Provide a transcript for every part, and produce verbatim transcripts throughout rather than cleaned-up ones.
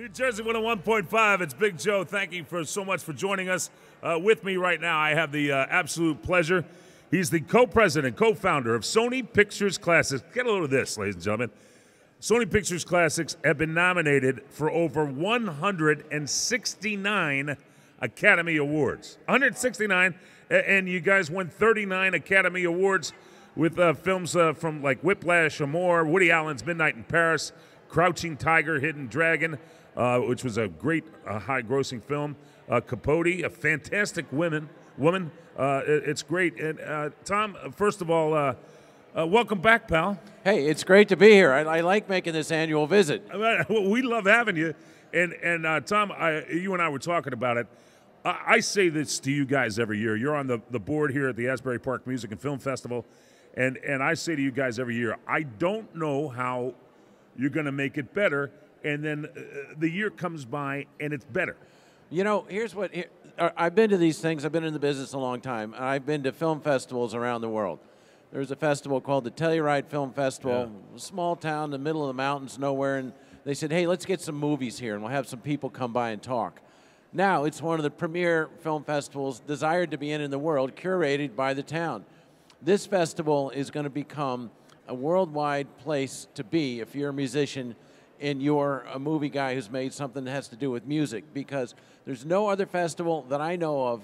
New Jersey one oh one point five, it's Big Joe. Thank you for so much for joining us. Uh, with me right now, I have the uh, absolute pleasure. He's the co-president, co-founder of Sony Pictures Classics. Get a load of this, ladies and gentlemen. Sony Pictures Classics have been nominated for over one hundred sixty-nine Academy Awards. one hundred sixty-nine, and you guys won thirty-nine Academy Awards with uh, films uh, from like Whiplash, Amour, Woody Allen's Midnight in Paris, Crouching Tiger, Hidden Dragon, uh, which was a great uh, high-grossing film, uh, Capote, a fantastic woman. woman. Uh, it, it's great. And uh, Tom, first of all, uh, uh, welcome back, pal. Hey, it's great to be here. I, I like making this annual visit. We love having you. And, and uh, Tom, I, you and I were talking about it. I, I say this to you guys every year. You're on the, the board here at the Asbury Park Music and Film Festival, and, and I say to you guys every year, I don't know how you're going to make it better, and then uh, the year comes by, and it's better. You know, here's what here, I've been to these things. I've been in the business a long time. I've been to film festivals around the world. There's a festival called the Telluride Film Festival, yeah. Small town in the middle of the mountains, nowhere, and they said, hey, let's get some movies here, and we'll have some people come by and talk. Now it's one of the premier film festivals desired to be in in the world, curated by the town. This festival is going to become a worldwide place to be if you're a musician and you're a movie guy who's made something that has to do with music, because there's no other festival that I know of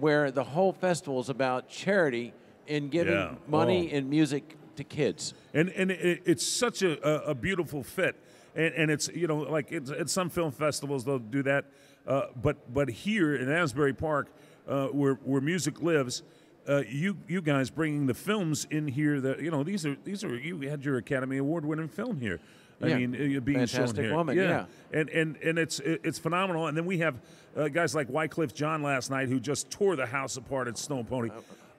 where the whole festival is about charity and giving yeah. money oh. and music to kids. And and it, it's such a, a beautiful fit. And, and it's, you know, like it's, at some film festivals they'll do that, uh, but but here in Asbury Park, uh, where where music lives. Uh, you you guys bringing the films in here that you know these are these are you had your Academy Award winning film here. I yeah. mean you're being Fantastic shown here. Woman, yeah. yeah. And and and it's it's phenomenal. And then we have uh, guys like Wyclef Jean last night, who just tore the house apart at Snow Pony.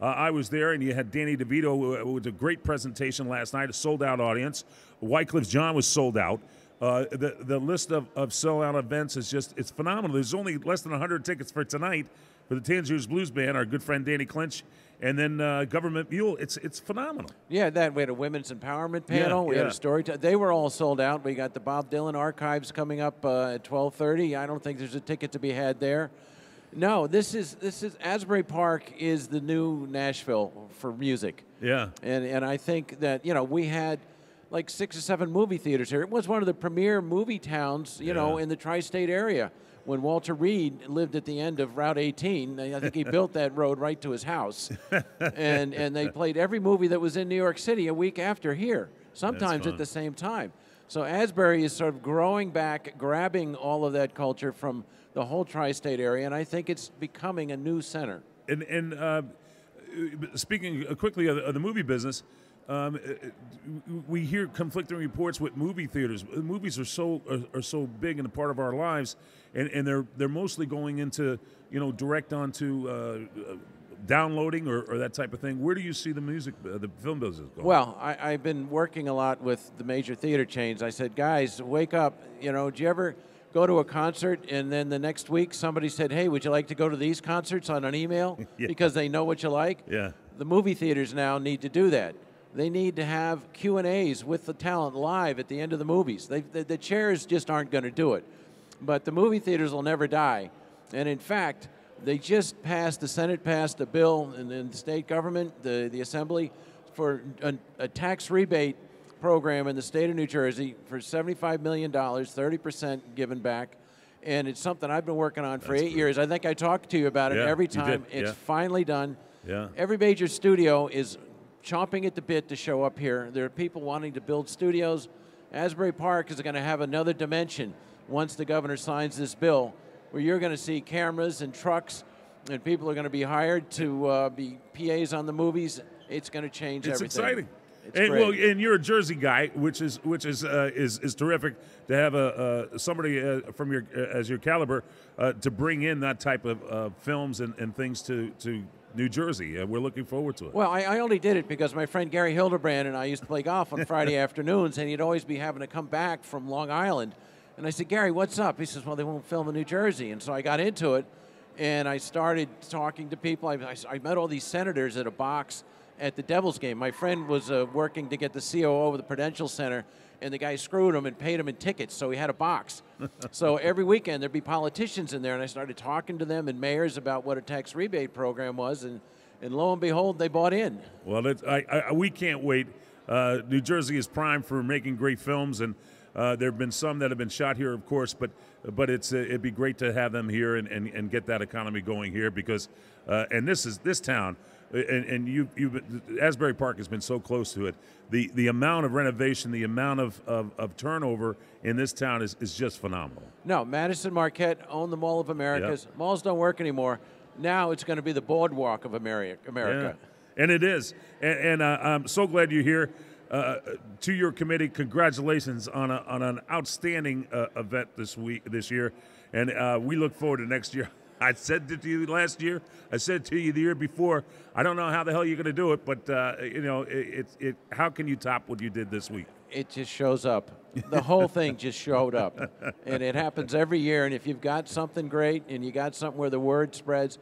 Uh, I was there, and you had Danny DeVito with a great presentation last night, a sold out audience. Wyclef Jean was sold out. Uh, the the list of of sell out events is just it's phenomenal. There's only less than one hundred tickets for tonight. For the Tangiers Blues Band, our good friend Danny Clinch, and then uh, Government Mule. It's it's phenomenal. Yeah, that we had a women's empowerment panel. Yeah, we yeah. had a story. They were all sold out. We got the Bob Dylan archives coming up uh, at twelve thirty. I don't think there's a ticket to be had there. No, this is this is Asbury Park is the new Nashville for music. Yeah, and and I think that you know we had like six or seven movie theaters here. It was one of the premier movie towns, you yeah. know, in the tri-state area. When Walter Reed lived at the end of Route eighteen, I think he built that road right to his house. And, and they played every movie that was in New York City a week after here, sometimes at the same time. So Asbury is sort of growing back, grabbing all of that culture from the whole tri-state area, and I think it's becoming a new center. And, and uh, speaking quickly of the movie business, Um, we hear conflicting reports with movie theaters. Movies are so are, are so big and a part of our lives, and, and they're they're mostly going into you know direct onto uh, downloading or, or that type of thing. Where do you see the music, uh, the film business going? Well, I, I've been working a lot with the major theater chains. I said, guys, wake up! You know, do you ever go to a concert and then the next week somebody said, hey, would you like to go to these concerts on an email yeah. because they know what you like? Yeah. The movie theaters now need to do that. They need to have Q and A's with the talent live at the end of the movies. They, the, the chairs just aren't going to do it. But the movie theaters will never die. And in fact, they just passed, the Senate passed a bill in, in the state government, the, the assembly, for a, a tax rebate program in the state of New Jersey for seventy-five million dollars, thirty percent given back. And it's something I've been working on for That's eight cool. years. I think I talked to you about it yeah, every time. It's yeah. finally done. Yeah. Every major studio is chomping at the bit to show up here. There are people wanting to build studios. Asbury Park is going to have another dimension once the governor signs this bill, where you're going to see cameras and trucks, and people are going to be hired to uh, be P As on the movies. It's going to change it's everything. It's exciting. It's and, well, and you're a Jersey guy, which is which is uh, is is terrific to have a uh, somebody uh, from your uh, as your caliber uh, to bring in that type of uh, films and, and things to to. New Jersey. Uh, we're looking forward to it. Well, I, I only did it because my friend Gary Hildebrand and I used to play golf on Friday afternoons, and he'd always be having to come back from Long Island. And I said, Gary, what's up? He says, well, they won't film in New Jersey. And so I got into it, and I started talking to people. I, I, I met all these senators at a box at the Devils game. My friend was uh, working to get the C O O of the Prudential Center, and the guy screwed him and paid him in tickets, so he had a box. So every weekend there'd be politicians in there, and I started talking to them and mayors about what a tax rebate program was, and, and lo and behold, they bought in. Well, that's, I, I, we can't wait. Uh, New Jersey is primed for making great films, and uh, there have been some that have been shot here, of course, but but it's uh, it'd be great to have them here and, and, and get that economy going here, because uh, and this is this town. And, and you, you've, Asbury Park has been so close to it. The the amount of renovation, the amount of, of, of turnover in this town is, is just phenomenal. No, Madison Marquette owned the Mall of Americas. Yep. Malls don't work anymore. Now it's going to be the Boardwalk of America. America. Yeah. And it is. And, and uh, I'm so glad you're here. Uh, to your committee, congratulations on, a, on an outstanding uh, event this week, this year. And uh, we look forward to next year. I said it to you last year. I said it to you the year before. I don't know how the hell you're going to do it, but uh, you know, it, it, it. How can you top what you did this week? It just shows up. The whole thing just showed up, and it happens every year. And if you've got something great, and you got something where the word spreads,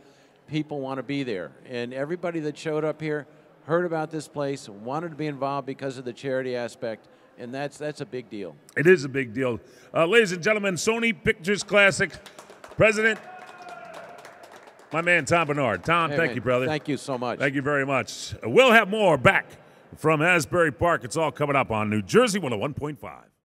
people want to be there. And everybody that showed up here heard about this place, wanted to be involved because of the charity aspect, and that's that's a big deal. It is a big deal, uh, ladies and gentlemen. Sony Pictures Classics President. My man, Tom Bernard. Tom, hey, thank man. you, brother. Thank you so much. Thank you very much. We'll have more back from Asbury Park. It's all coming up on New Jersey one oh one point five.